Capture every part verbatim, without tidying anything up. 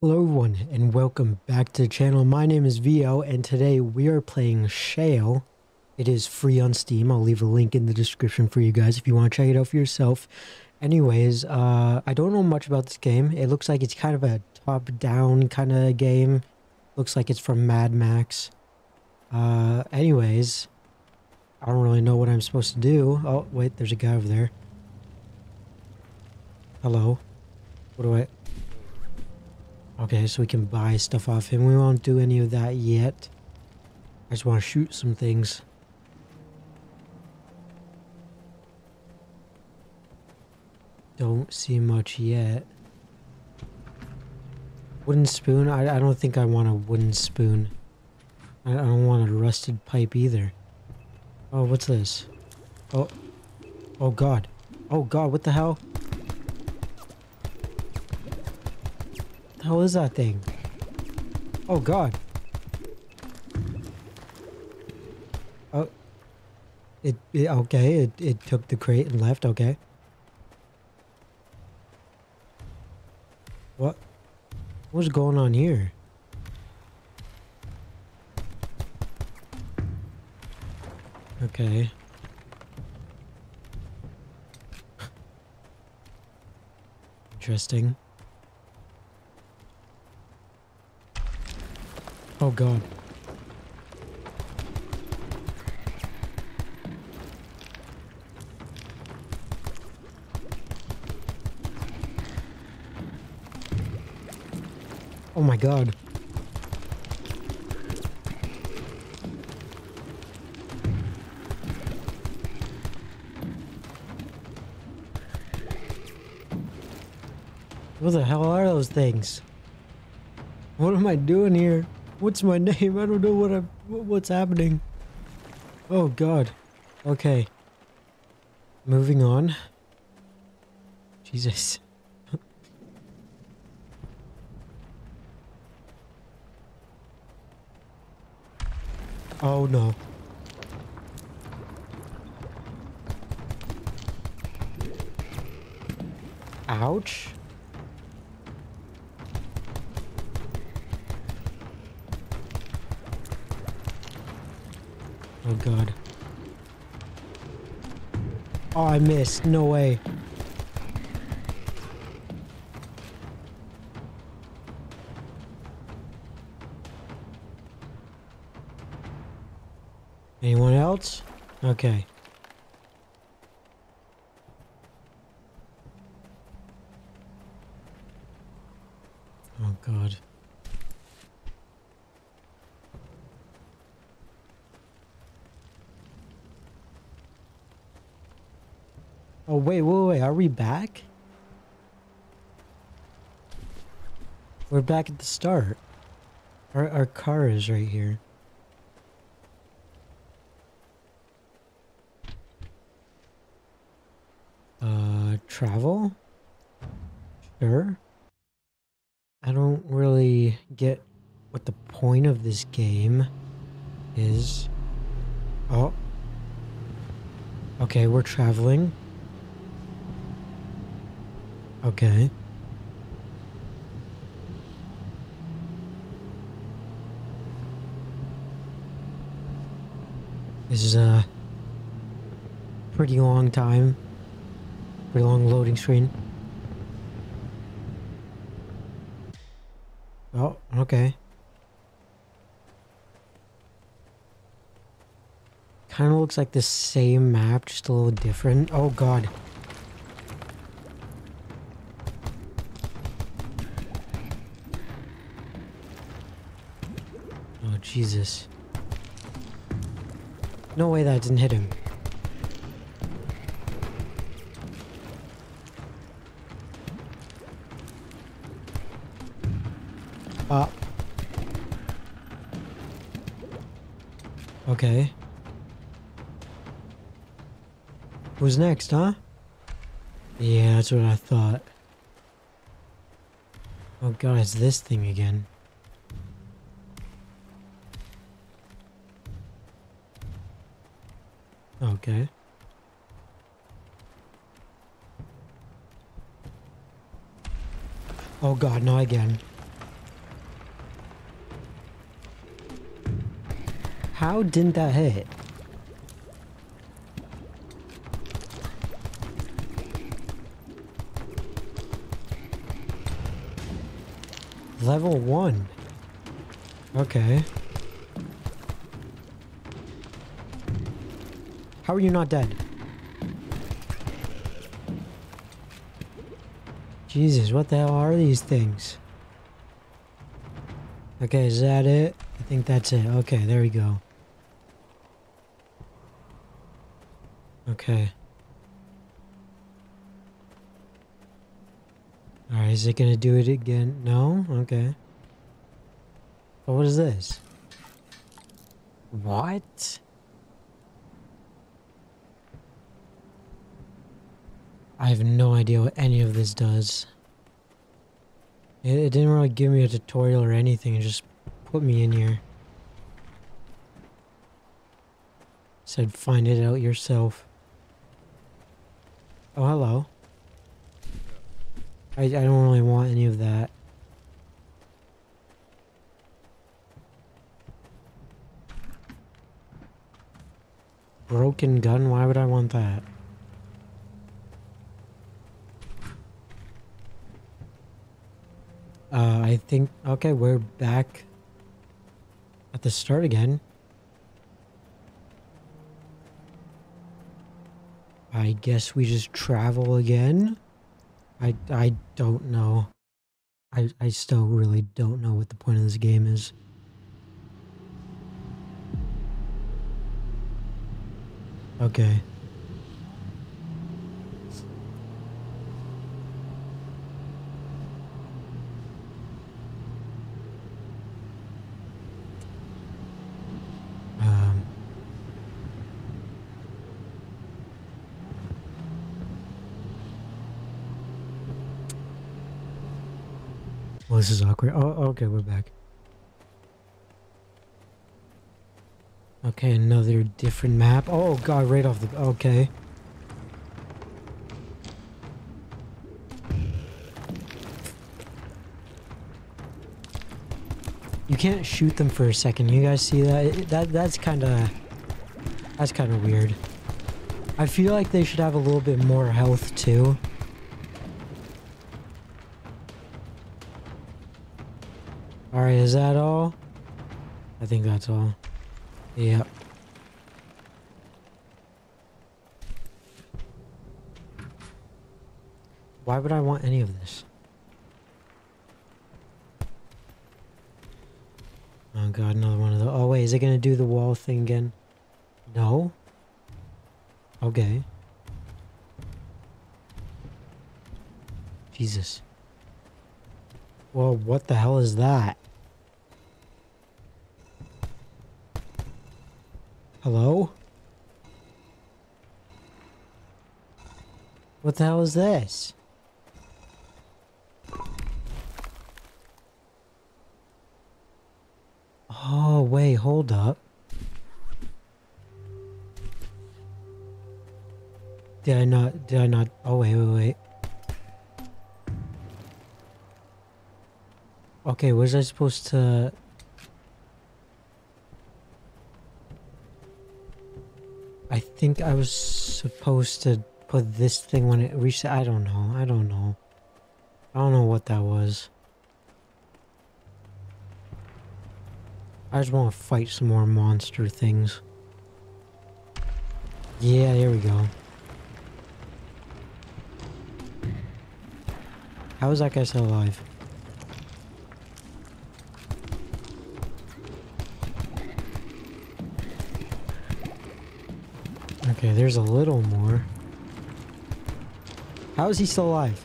Hello everyone and welcome back to the channel. My name is V O and today we are playing Shale. It is free on Steam. I'll leave a link in the description for you guys if you want to check it out for yourself. Anyways, uh, I don't know much about this game. It looks like it's kind of a top-down kind of game. Looks like it's from Mad Max. Uh, anyways, I don't really know what I'm supposed to do. Oh, wait, there's a guy over there. Hello. What do I... Okay, so we can buy stuff off him. We won't do any of that yet. I just want to shoot some things. Don't see much yet. Wooden spoon? I, I don't think I want a wooden spoon. I, I don't want a rusted pipe either. Oh, what's this? Oh. Oh, God. Oh, God, what the hell? What the hell is that thing? Oh God. Oh. It, it okay, it, it took the crate and left, okay. What? What's going on here? Okay. Interesting. Oh God. Oh my God. What the hell are those things? What am I doing here? What's my name? I don't know what I'm, what's happening. Oh, God. Okay. Moving on. Jesus. Oh, no. Ouch. Oh God. Oh, I missed. No way. Anyone else? Okay. Oh God. Oh, wait, wait, wait, are we back? We're back at the start. Our, our car is right here. Uh, travel? Sure. I don't really get what the point of this game is. Oh. Okay, we're traveling. Okay. This is a pretty long time. Pretty long loading screen. Oh, okay. Kind of looks like the same map, just a little different. Oh, God. Jesus. No way that didn't hit him. Ah. Okay. Who's next, huh? Yeah, that's what I thought. Oh God, it's this thing again. Okay. Oh God, not again. How didn't that hit? Level one. Okay. How are you not dead? Jesus, what the hell are these things? Okay, is that it? I think that's it. Okay, there we go. Okay. Alright, is it gonna do it again? No? Okay. But what is this? What? I have no idea what any of this does. It, it didn't really give me a tutorial or anything. It just put me in here. Said find it out yourself. Oh, hello. I, I don't really want any of that. Broken gun? Why would I want that? Uh, I think... Okay, we're back at the start again. I guess we just travel again? I, I don't know. I, I still really don't know what the point of this game is. Okay. This is awkward. Oh, okay, we're back. Okay, another different map. Oh god, right off the... Okay. You can't shoot them for a second. You guys see that? It, that that's kind of... That's kind of weird. I feel like they should have a little bit more health, too. Alright, is that all? I think that's all. Yep. Why would I want any of this? Oh god, another one of those. Oh wait, is it gonna do the wall thing again? No? Okay. Jesus. Well, what the hell is that? Hello? What the hell is this? Oh, wait, hold up. Did I not, did I not, oh wait, wait, wait. Okay, was I supposed to... I think I was supposed to put this thing when it reached... I don't know, I don't know. I don't know what that was. I just want to fight some more monster things. Yeah, here we go. How is that guy still alive? Okay, there's a little more. How is he still alive?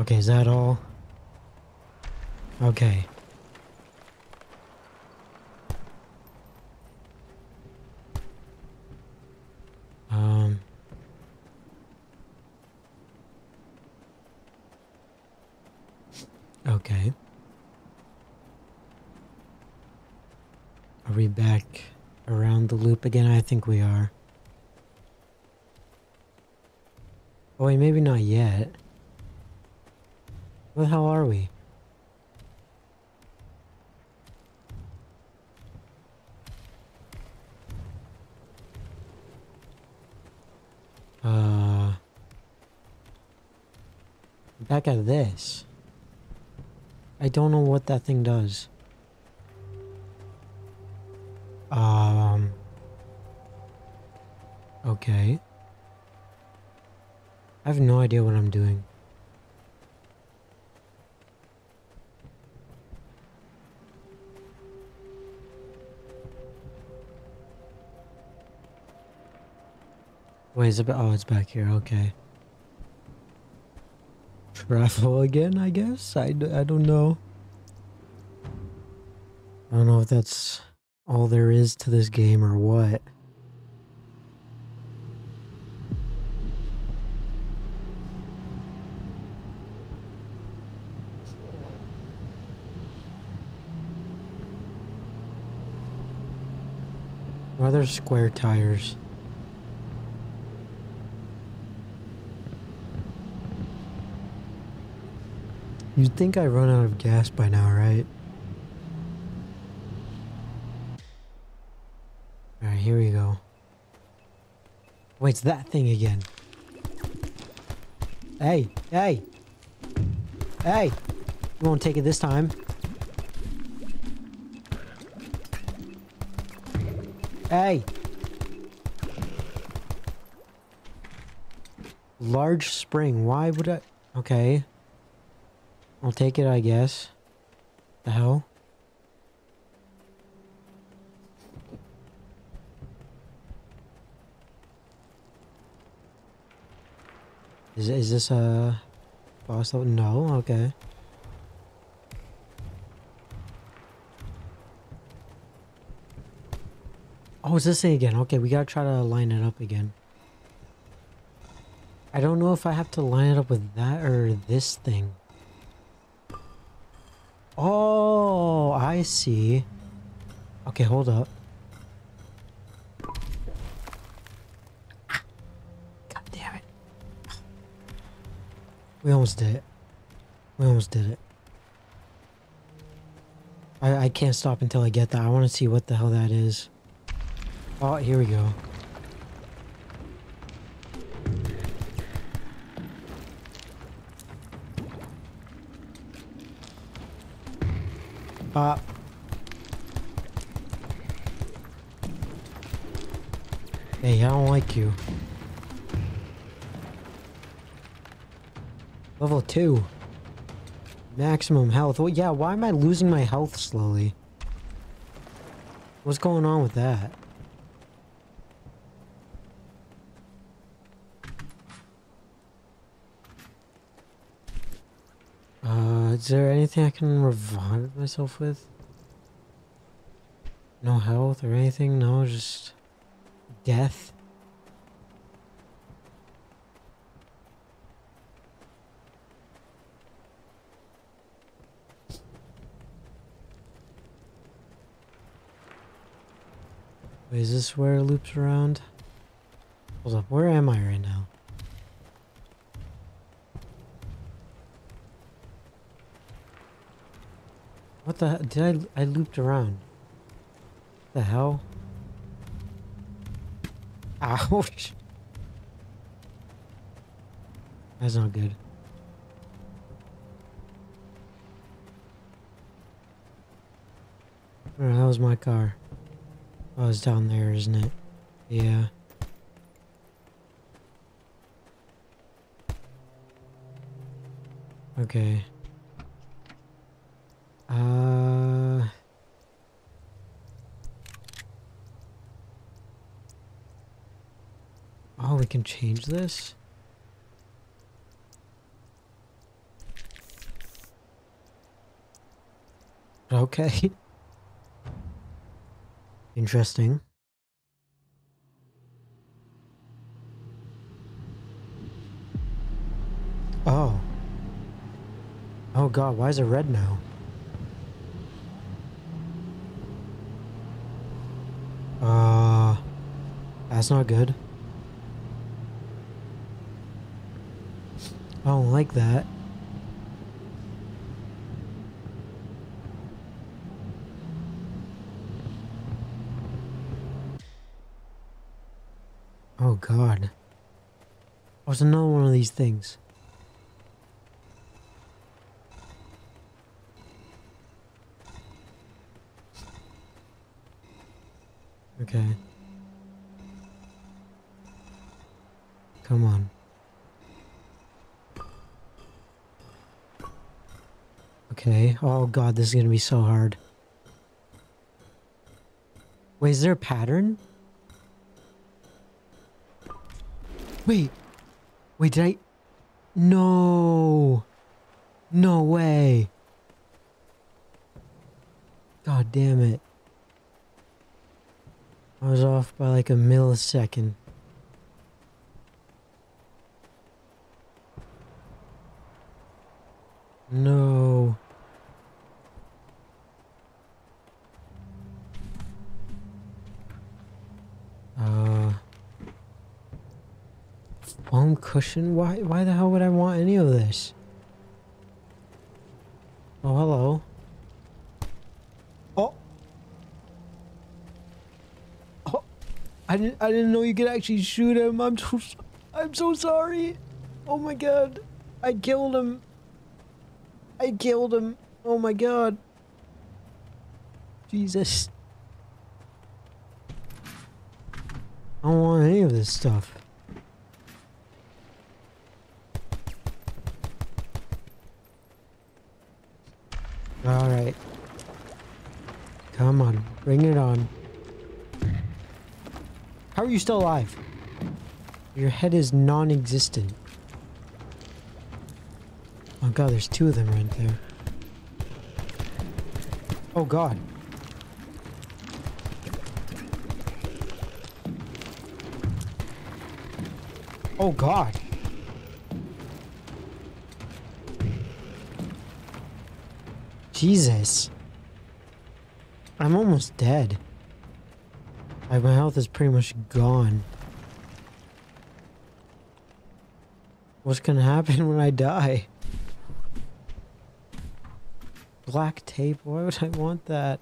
Okay, is that all? Okay. Um... Okay. Are we back around the loop again? I think we are. Oh wait, maybe not yet. Where the hell are we? Uh, back out of this. I don't know what that thing does. Um. Okay. I have no idea what I'm doing. Wait, is it? Oh, it's back here. Okay. Travel again, I guess? I, I don't know. I don't know if that's all there is to this game or what. Why are there square tires? You'd think I run out of gas by now, right? Alright, here we go. Wait, it's that thing again. Hey, hey! Hey! You won't take it this time. Hey! Large spring, why would I... Okay. I'll take it, I guess. The hell? Is, is this a boss level? No, okay. Oh, it's this thing again. Okay, we gotta try to line it up again. I don't know if I have to line it up with that or this thing. Oh, I see. Okay, hold up. God damn it. We almost did it. We almost did it. I, I can't stop until I get that. I want to see what the hell that is. Oh, here we go. Pop. Hey, I don't like you. Level two. Maximum health. Well, yeah, why am I losing my health slowly? What's going on with that? Is there anything I can revive myself with? No health or anything? No, just death. Wait, is this where it loops around? Hold up, where am I right now? What the hell? Did I... I looped around. The hell? Ouch! That's not good. Where the hell is my car? Oh, it's down there, isn't it? Yeah. Okay. Uh, oh, we can change this? Okay. Interesting. Oh. Oh god, why is it red now? Uh, that's not good. I don't like that. Oh god. What's another one of these things? Okay. Come on. Okay. Oh god, this is gonna be so hard. Wait, is there a pattern? Wait. Wait, did I... No. No way. God damn it. I was off by like a millisecond. No. Uh, foam cushion? Why, why the hell would I want any of this? Oh, hello. Oh. Oh. I didn't, I didn't know you could actually shoot him. I'm so, I'm so sorry. Oh my god. I killed him. I killed him. Oh my god. Jesus. I don't want any of this stuff. Alright. Come on. Bring it on. How are you still alive? Your head is non-existent. Oh god, there's two of them right there. Oh god. Oh god. Jesus. I'm almost dead. Like, my health is pretty much gone. What's gonna happen when I die? Black tape? Why would I want that?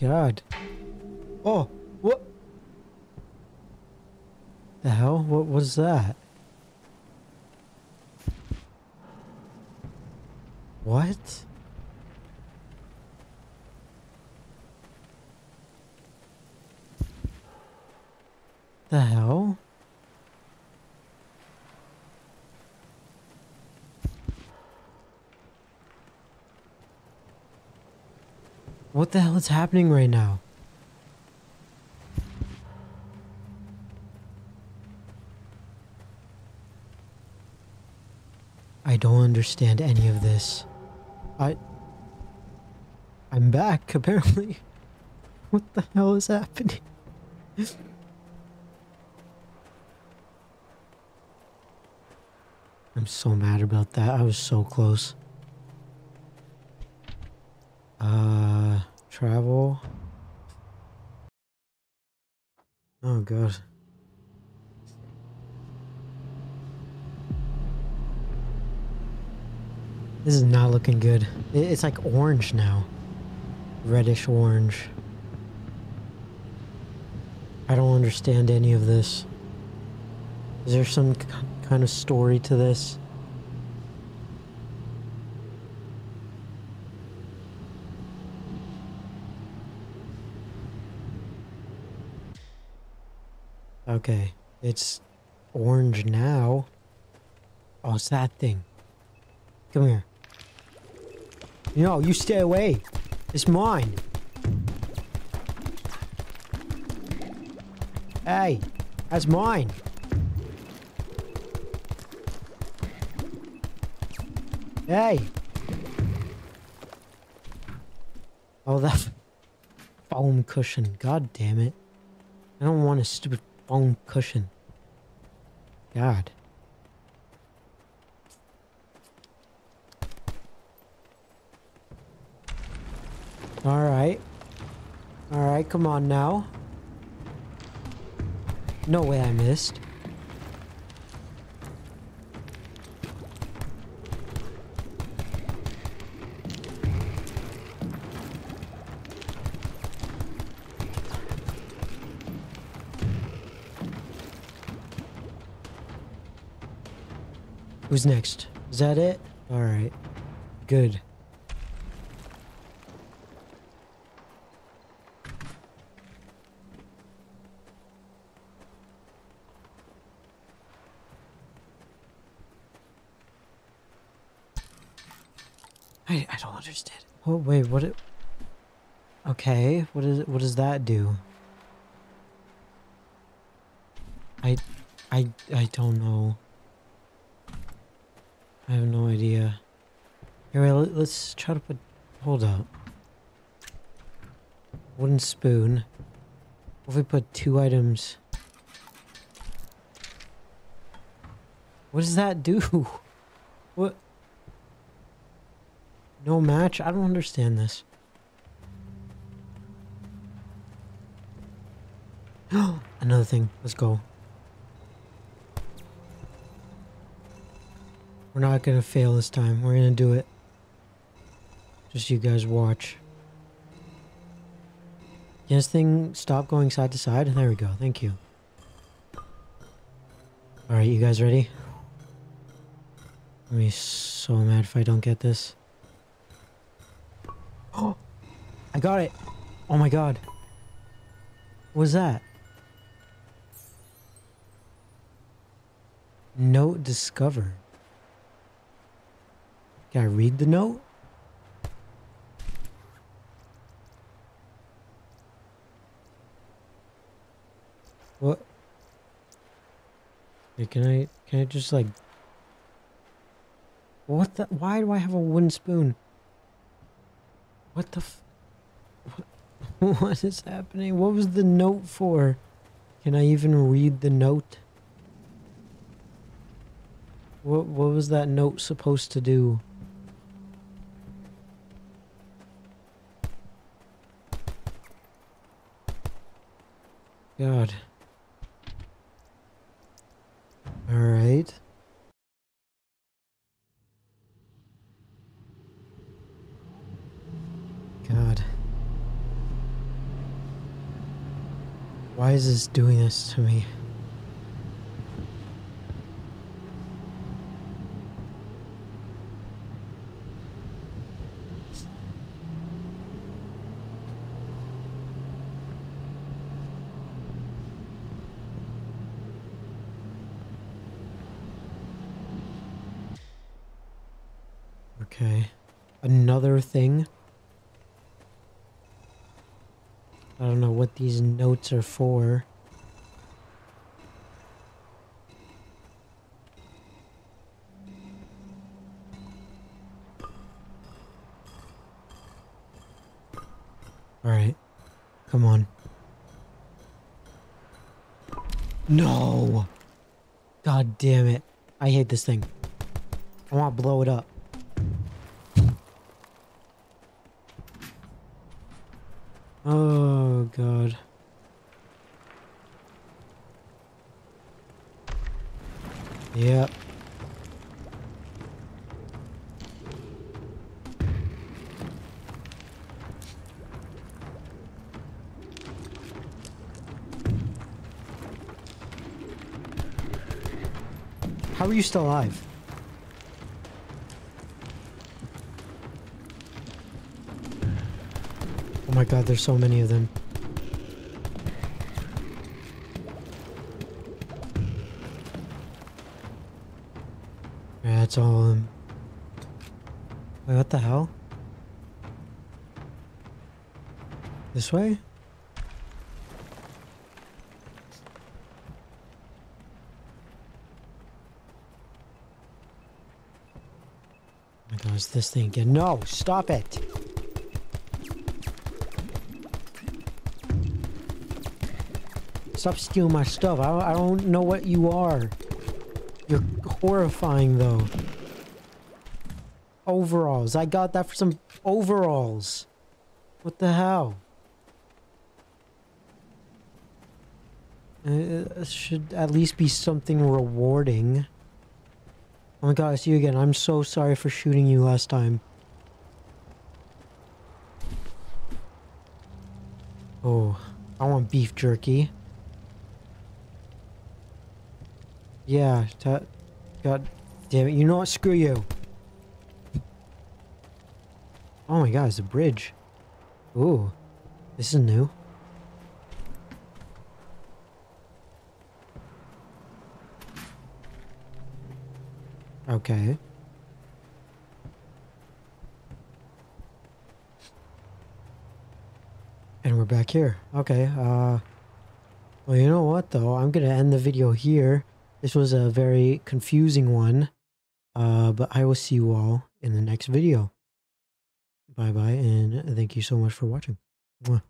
God. Oh! What? The hell? What was that? What? The hell? What the hell is happening right now? I don't understand any of this. I... I'm back, apparently. What the hell is happening? I'm so mad about that. I was so close. Uh, travel. Oh god. This is not looking good. It's like orange now. Reddish orange. I don't understand any of this. Is there some kind of story to this? Okay, it's orange now. Oh, it's that thing. Come here. No, you stay away. It's mine. Hey, that's mine. Hey. Oh, that foam cushion. God damn it. I don't want a stupid foam cushion. God. Alright. Alright, come on now. No way I missed. Who's next? Is that it? All right. Good. I, I don't understand. Oh, wait, what it... Okay, what is it, what does that do? I... I... I don't know. I have no idea. Anyway, let, let's try to put... Hold up. Wooden spoon. What if we put two items? What does that do? What... No match? I don't understand this. Another thing. Let's go. We're not gonna fail this time. We're gonna do it. Just you guys watch. Can this thing stop going side to side? There we go. Thank you. Alright, you guys ready? I'm gonna be so mad if I don't get this. Oh, I got it. Oh my god. What was that? Note discovered. Can I read the note? What? Wait, can I, can I just like... What the? Why do I have a wooden spoon? What the f... What, what is happening? What was the note for? Can I even read the note? What, what was that note supposed to do? God. Alright. God. Why is this doing this to me? Okay. Another thing. I don't know what these notes are for. Alright. Come on. No! God damn it. I hate this thing. I want to blow it up. Oh, God. Yep. How are you still alive? Oh my god, there's so many of them. Yeah, that's all of them. Wait, what the hell? This way? Oh my god, it's this thing again. No! Stop it! Stop stealing my stuff. I, I don't know what you are. You're horrifying, though. Overalls. I got that for some overalls. What the hell? It should at least be something rewarding. Oh my god, I see you again. I'm so sorry for shooting you last time. Oh, I want beef jerky. Yeah, that... God Damn it, you know what? Screw you. Oh my god, it's a bridge. Ooh. This is new. Okay. And we're back here. Okay, uh... well, you know what, though? I'm gonna end the video here. This was a very confusing one. Uh, but I will see you all in the next video. Bye-bye, and thank you so much for watching. Mwah.